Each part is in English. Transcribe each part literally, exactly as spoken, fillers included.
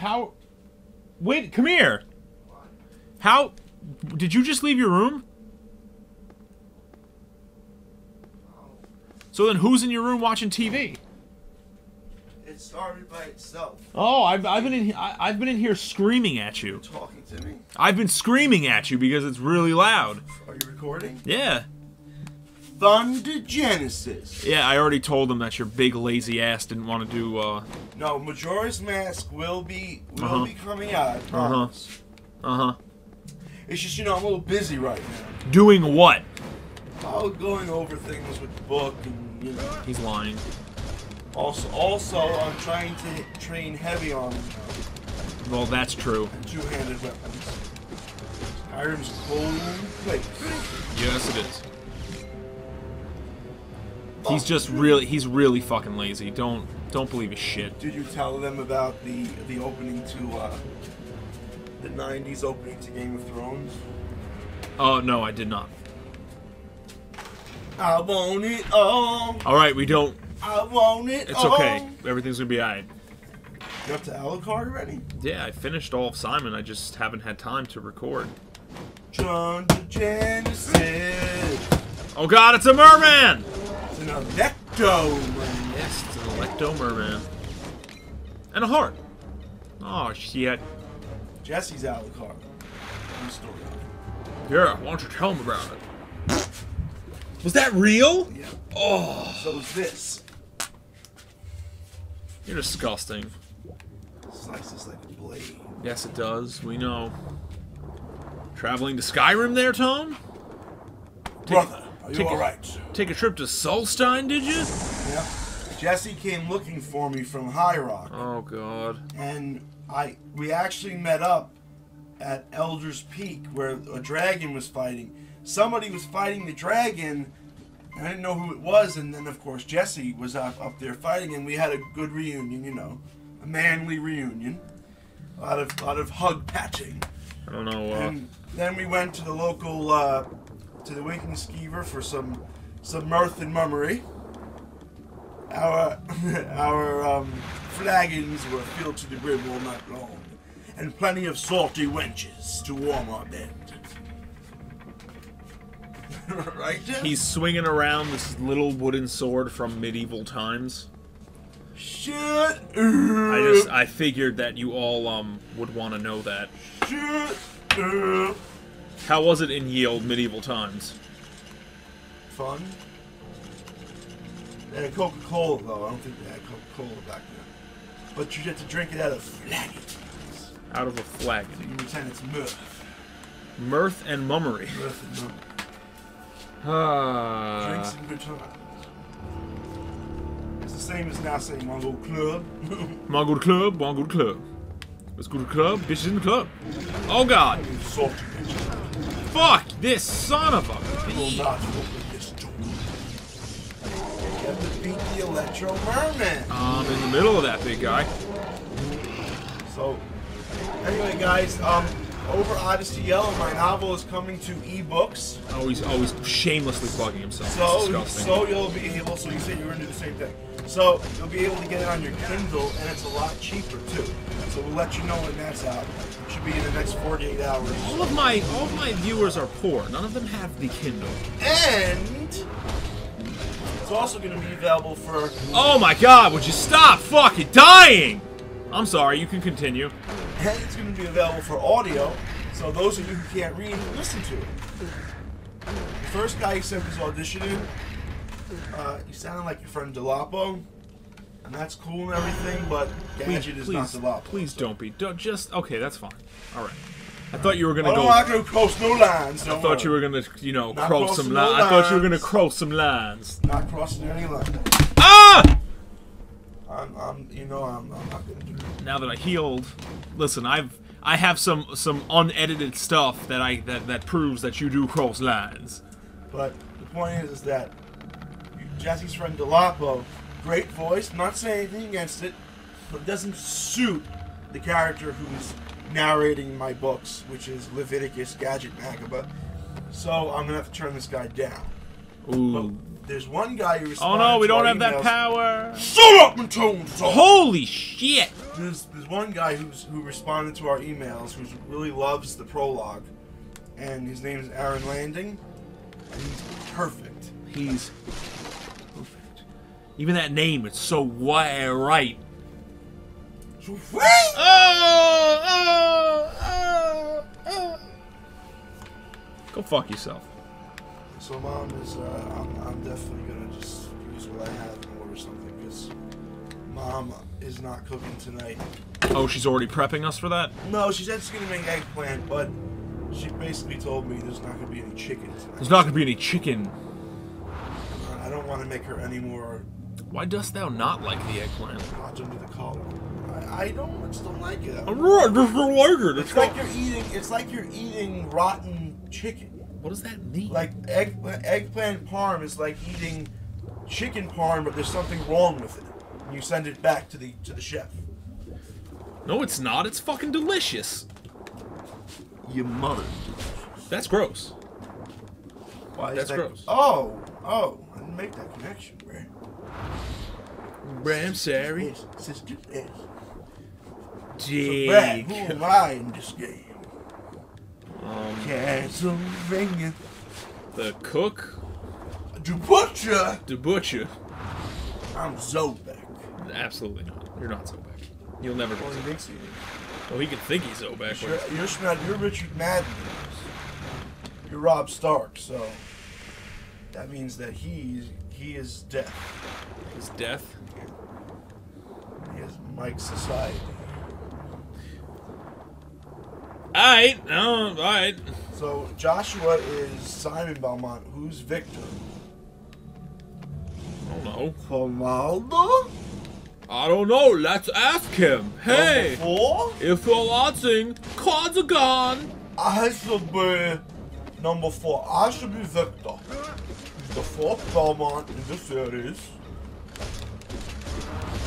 How? Wait, come here. How? Did you just leave your room? So then who's in your room watching T V? It started by itself. Oh, I've, I've been in I, I've been in here screaming at you. You're talking to me. I've been screaming at you because it's really loud. Are you recording? Yeah. Thunder Genesis. Yeah, I already told them that your big lazy ass didn't want to do. Uh... No, Majora's Mask will be will uh-huh. be coming out. I promise. Uh huh. Uh huh. It's just, you know, I'm a little busy right now. Doing what? Oh, going over things with the book and, you know. He's lying. Also, also, I'm trying to train heavy on him now. Well, that's true. Two-handed weapons. Skyrim's a cold place. Yes, it is. Oh, he's just dude. really, he's really fucking lazy. Don't, don't believe his shit. Did you tell them about the, the opening to, uh, the nineties opening to Game of Thrones? Oh, uh, no, I did not. I want it all. Alright, we don't. I want it. It's okay. Oh. Everything's gonna be alright. You up to Alucard already? Yeah, I finished all of Simon. I just haven't had time to record. John the Genesis. Oh God, it's a merman! It's an electo merman. Yes, it's an electo merman. And a heart. Oh shit. Jesse's Alucard. New story. Yeah, why don't you tell him about it? Was that real? Yeah. Oh. So is this. You're disgusting. Slices like a blade. Yes, it does. We know. Traveling to Skyrim there, Tom? Take Brother, a, are you alright? Take a trip to Soulstein, did you? Yeah. Jesse came looking for me from High Rock. Oh, God. And I, we actually met up at Elder's Peak where a dragon was fighting. Somebody was fighting the dragon, and I didn't know who it was, and then, of course, Jesse was up, up there fighting, and we had a good reunion, you know. A manly reunion. A lot of, lot of hug patching. I don't know, uh... And then we went to the local, uh, to the Waking Skeever for some, some mirth and mummery. Our, our, um, flagons were filled to the brim all night long, and plenty of salty wenches to warm our bed. Right, Jeff? He's swinging around this little wooden sword from medieval times. Shut up. I just, I figured that you all, um, would want to know that. Shut up. How was it in ye old medieval times? Fun? They had Coca-Cola, though. I don't think they had Coca-Cola back then. But you get to drink it out of flagons. Out of a flagon. So you pretend it's mirth. Mirth and mummery. Mirth and mummery. Ah. Drinks and good times. It's the same as now saying one good club. One good club, one good club. Let's go to the club, bitches in the club. Oh God! Fuck this son of a bitch! You have to beat the electro merman. I'm in the middle of that big guy. So, anyway, guys, um. Over Odyssey Yellow, my novel is coming to ebooks. Always, always shamelessly plugging himself. So, so you'll be able. So you said you were gonna do the same thing. So you'll be able to get it on your Kindle, and it's a lot cheaper too. So we'll let you know when that's out. It should be in the next forty-eight hours. All of my, all of my viewers are poor. None of them have the Kindle. And it's also gonna be available for. Oh my God! Would you stop fucking dying? I'm sorry. You can continue. And it's going to be available for audio, so those of you who can't read, listen to it. The first guy he sent was auditioning. Uh, you sound like your friend Delapo, and that's cool and everything, but Gadget please, is please, not Delapo. Please so. don't be. Don't just. Okay, that's fine. All right. I thought you were going to go. I don't cross no lines. I thought you were going to, you know, not cross some lines. No I thought you were going to cross some lines. Not crossing any lines. Ah! I'm, I'm, you know, I'm, I'm not gonna do that. Now that I healed, listen, I've, I have some, some unedited stuff that I, that, that proves that you do cross lines. But the point is, is that Jesse's friend Delapo, great voice, not saying anything against it, but it doesn't suit the character who's narrating my books, which is Leviticus Gadget Nagaba. So I'm gonna have to turn this guy down. Ooh. But there's one guy who responds. Oh no, we don't have emails. That power. Shut up, Matone! Holy shit! there's, there's one guy who's who responded to our emails who really loves the prologue, and his name is Aaron Landing, and he's perfect. He's perfect. Even that name, it's so right. So free! Oh, oh, oh, oh. Go fuck yourself. So mom is, uh, I'm, I'm definitely gonna just use what I have and order something, because mom is not cooking tonight. Oh, she's already prepping us for that? No, she said she's gonna make eggplant, but she basically told me there's not gonna be any chicken tonight. There's not gonna be any chicken. I don't want to make her any more. Why dost thou not like the eggplant? Not under the collar. I, I don't, I just don't like it. I'm right, just don't like it. It's, it's like you're eating. It's like you're eating rotten chicken. What does that mean? Like egg, eggplant parm is like eating chicken parm, but there's something wrong with it. You send it back to the to the chef. No, it's not. It's fucking delicious. Your mother. That's gross. Why? That's that gross. Oh, oh, I didn't make that connection, bro. Bro, I'm sorry. Sister S. Gee. So, Brad, who am I in this game? Um, Castlevania. The cook. The butcher. The butcher. I'm Zobeck. Absolutely not. You're not Zobeck. You'll never be Zobeck. Well, oh, he can think he's Zobeck. Sure, you're, you're, you're Richard Madden. You're Rob Stark, so that means that he's he is death. His death? He is Mike's society. Alright, oh, alright. So, Joshua is Simon Belmont. Who's Victor? I don't know. Ronaldo? I don't know. Let's ask him. Hey! Four? If you're watching, Cardigan! I should be number four. I should be Victor. The fourth Belmont in the series.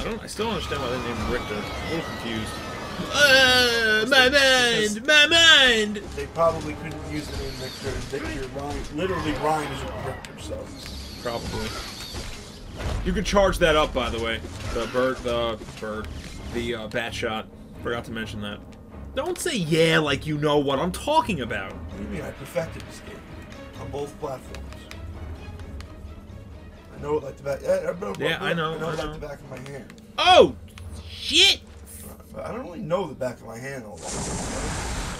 I don't. I still don't understand why they named Richter. I'm a little confused. Uh, my they, mind! My mind! They probably couldn't use the name Victor. Victor rhymes, literally rhymes with Richter, so. Probably. You could charge that up, by the way. The bird, the bird, the uh, bat shot. Forgot to mention that. Don't say yeah like you know what I'm talking about. What do you mean? I perfected this game on both platforms. I know it like the back. I, I know, yeah, I know. I know it like the back of my hand. Oh, shit! I don't really know the back of my hand all that.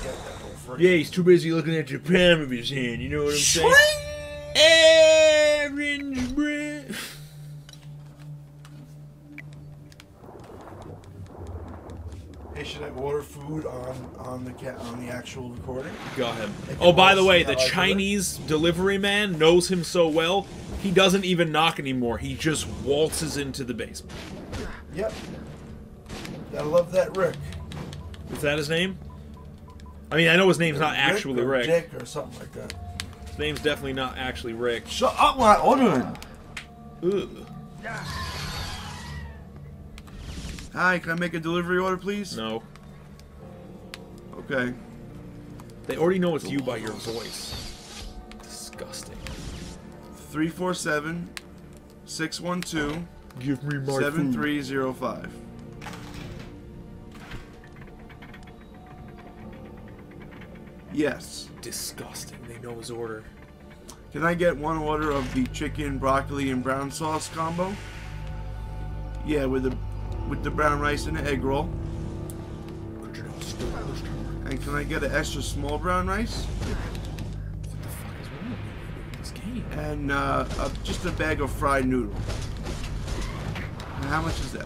That yeah, he's too busy looking at the palm of his hand, you know what I'm saying? Orange bread. Hey, should I order food on on the ca on the actual recording? Go ahead. Oh, by the way, the Chinese delivery man knows him so well, he doesn't even knock anymore. He just waltzes into the basement. Yep. I love that Rick. Is that his name? I mean, I know his name's not Rick actually or Rick. Jake or something like that. His name's definitely not actually Rick. Shut up, my ordering. Ugh. Yeah. Hi, can I make a delivery order, please? No. Okay. They already know it's you by your voice. Disgusting. Three four seven, six one two. Give me my seven three zero five. Yes. Disgusting. They know his order. Can I get one order of the chicken, broccoli, and brown sauce combo? Yeah, with the with the brown rice and the egg roll. And can I get an extra small brown rice? What the fuck is wrong with this game? And uh, uh, just a bag of fried noodle. And how much is that?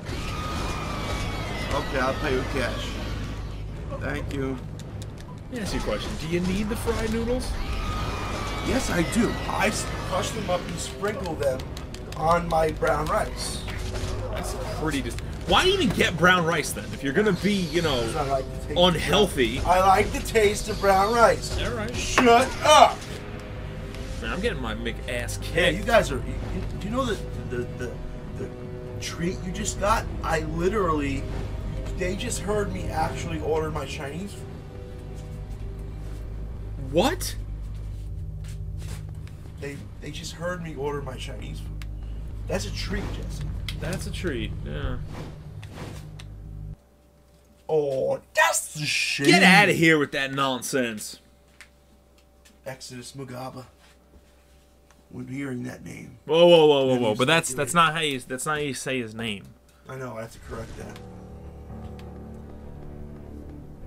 Okay, I'll pay with cash. Thank you. Let me ask you a question. Do you need the fried noodles? Yes, I do. I crush them up and sprinkle them on my brown rice. That's pretty dis- Why even get brown rice, then? If you're gonna be, you know, I like unhealthy... I like the taste of brown rice. All right. Shut up! Man, I'm getting my McAss kicked. Yeah, you guys are... You, do you know the, the, the, the treat you just got? I literally... They just heard me actually order my Chinese food. What? They they just heard me order my Chinese food. That's a treat, Jesse. That's a treat, yeah. Oh, that's the shit. Get out of here with that nonsense. Exodus Nagaba. When hearing that name. Whoa, whoa, whoa, whoa, whoa! But that's that's not how you that's not how you say his name. I know. I have to correct that.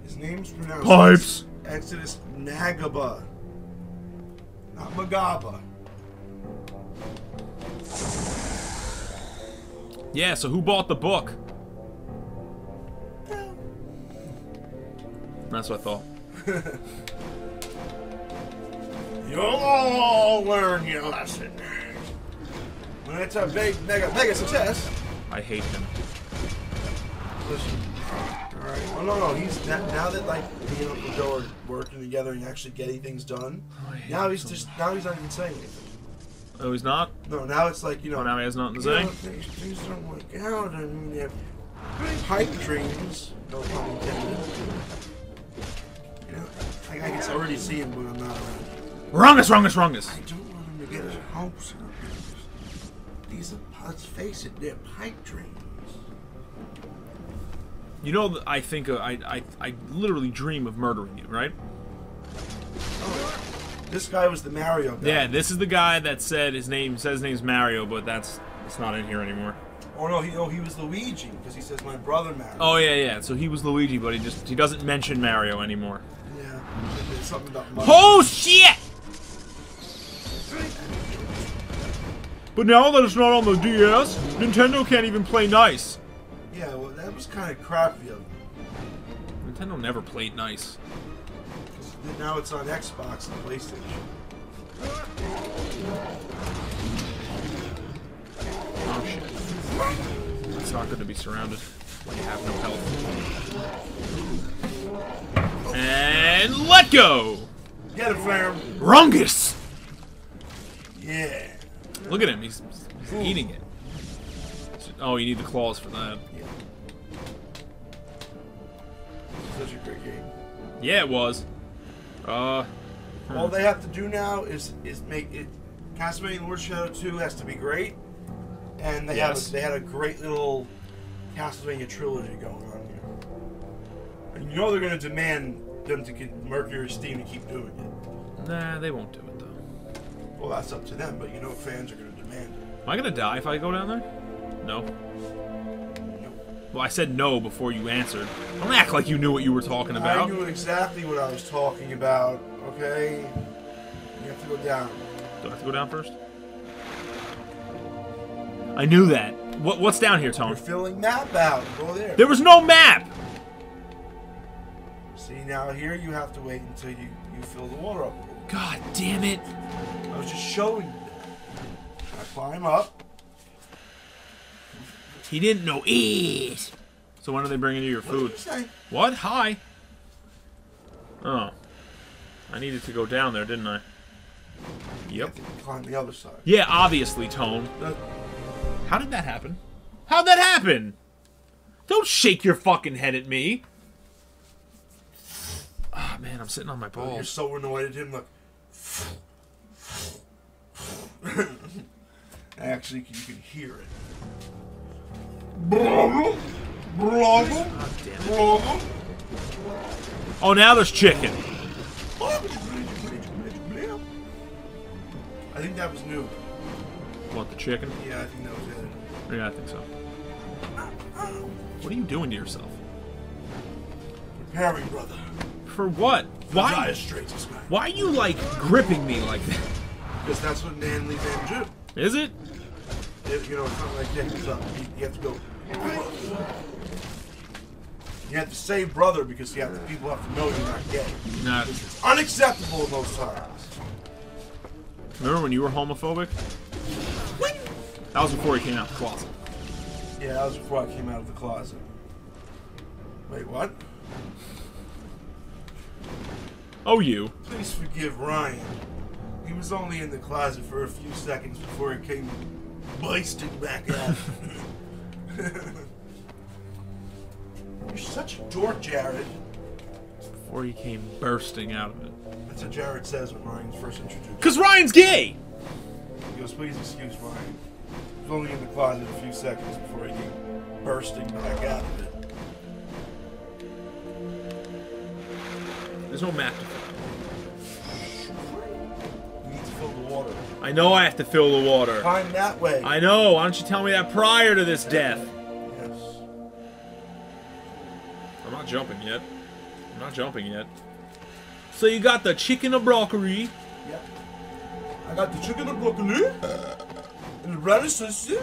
His name's pronounced Pipes. Exodus Nagaba, not Nagaba. Yeah. So who bought the book? No. That's what I thought. You'll all learn your lesson. When it's a big mega mega success. I hate him. Listen. Alright. Well no no, he's that, now that like he and Uncle Joe are working together and actually getting things done. Oh, now he's so just much. Now he's not even saying anything. Oh he's not? No, now it's like you know oh, now he has nothing to say. Know, things, things don't work out. I mean they have pipe dreams. Don't really get it. You know, like I can already see him when I'm not around. Wrongus, wrongus, wrongus! I don't want him to get his hopes up. These are, let's face it, they're pipe dreams. You know, I think uh, I, I, I literally dream of murdering you, right? Oh, this guy was the Mario guy. Yeah, this is the guy that said his name says his name's Mario, but that's it's not in here anymore. Oh no, he oh he was Luigi because he says my brother Mario. Oh yeah, yeah. So he was Luigi, but he just he doesn't mention Mario anymore. Yeah, something about money. Oh shit! But now that it's not on the D S, Nintendo can't even play nice. Yeah, well, that was kind of crappy of them. Nintendo never played nice. Now it's on Xbox and PlayStation. Oh, shit. It's not good to be surrounded when you have no health. And let go! Get him, fam! Rungus! Yeah. Look at him, he's, he's eating it. Oh, you need the claws for that. Yeah. Such a great game. Yeah, it was. Uh, All they have to do now is is make it. Castlevania Lords of Shadow two has to be great, and they yes. have a, they had a great little Castlevania trilogy going on here. And you know they're going to demand them to get Mercury Steam to keep doing it. Nah, they won't do it though. Well, that's up to them, but you know fans are going to demand it. Am I going to die if I go down there? No. Well, I said no before you answered. Don't act like you knew what you were talking about. I knew exactly what I was talking about, okay? You have to go down. Do I have to go down first? I knew that. What, what's down here, Tom? You're filling map out. Go there. There was no map! See, now here you have to wait until you, you fill the water up a little. God damn it! I was just showing you that. I climb up. He didn't know eat. So when are they bringing you your food? What did you say? What? Hi. Oh. I needed to go down there, didn't I? Yep. I think you climbed the other side. Yeah, obviously, Tone. That... How did that happen? How'd that happen? Don't shake your fucking head at me. Ah, oh, man, I'm sitting on my balls. Oh, you're so annoyed at him, look. Actually, you can hear it. Oh, now there's chicken. I think that was new. What, the chicken? Yeah, I think that was it. Yeah, I think so. What are you doing to yourself? Preparing, brother. For what? Why? Why are you, like, gripping me like that? Because that's what manly men do. Is it? It, you know, it's not like that. You, you have to go. You have to say brother because you have to, people have to know you're not gay. Nah. Which is unacceptable in those times. Remember when you were homophobic? What? That was before he came out of the closet. Yeah, that was before I came out of the closet. Wait, what? Oh, you. Please forgive Ryan. He was only in the closet for a few seconds before he came basting back out. You're such a dork, Jared. Before he came bursting out of it. That's what Jared says when Ryan's first introduced. Because Ryan's gay! He goes, please excuse Ryan. He was only in the closet a few seconds before he came bursting back out of it. There's no map to find. You need to fill the water. I know I have to fill the water. Climb that way. I know. Why don't you tell me that prior to this death? Yes. I'm not jumping yet. I'm not jumping yet. So you got the chicken and broccoli. Yep. I got the chicken and broccoli. And the radish. Oh,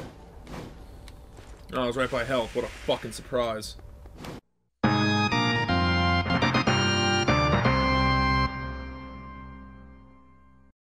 I was right by health. What a fucking surprise.